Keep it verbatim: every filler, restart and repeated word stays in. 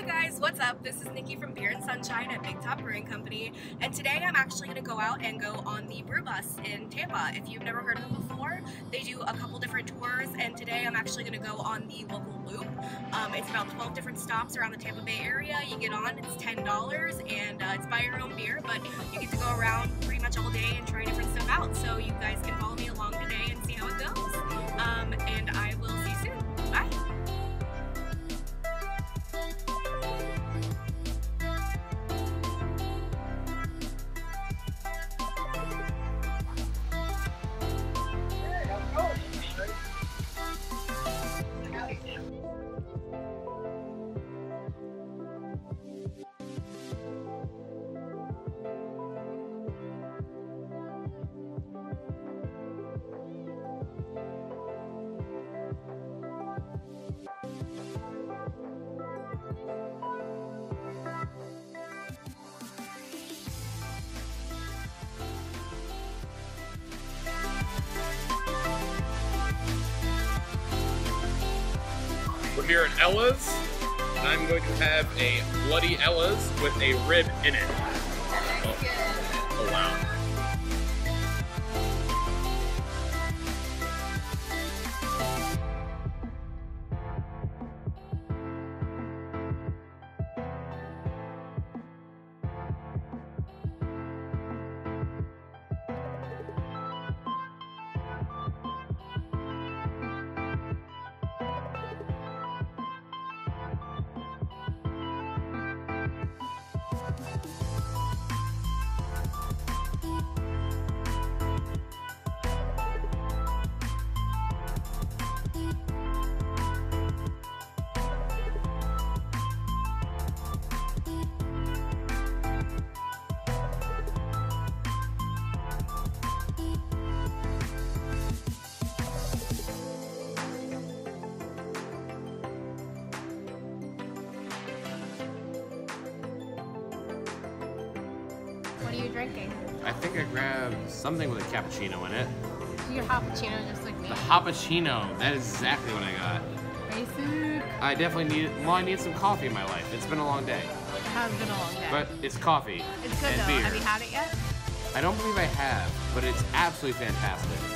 Hi guys, what's up? This is Nikki from Beer and Sunshine at Big Top Brewing Company, and today I'm actually going to go out and go on the brew bus in Tampa. If you've never heard of them before, they do a couple different tours, and today I'm actually going to go on the local loop. Um, it's about twelve different stops around the Tampa Bay area. You get on, it's ten dollars, and uh, it's buy your own beer, but you get to go around pretty much all day and try different stuff out, so you guys can follow me along today and see how it goes. Um, and I will see you soon. Bye! We're here at Ella's, and I'm going to have a Bloody Ella's with a rib in it. Oh, oh wow. What are you drinking? I think I grabbed something with a cappuccino in it. Your hoppuccino, just like me. The hoppuccino. That is exactly what I got. Basic. I definitely need. Well, I need some coffee in my life. It's been a long day. It has been a long day. But it's coffee. It's good though. Beer. Have you had it yet? I don't believe I have, but it's absolutely fantastic.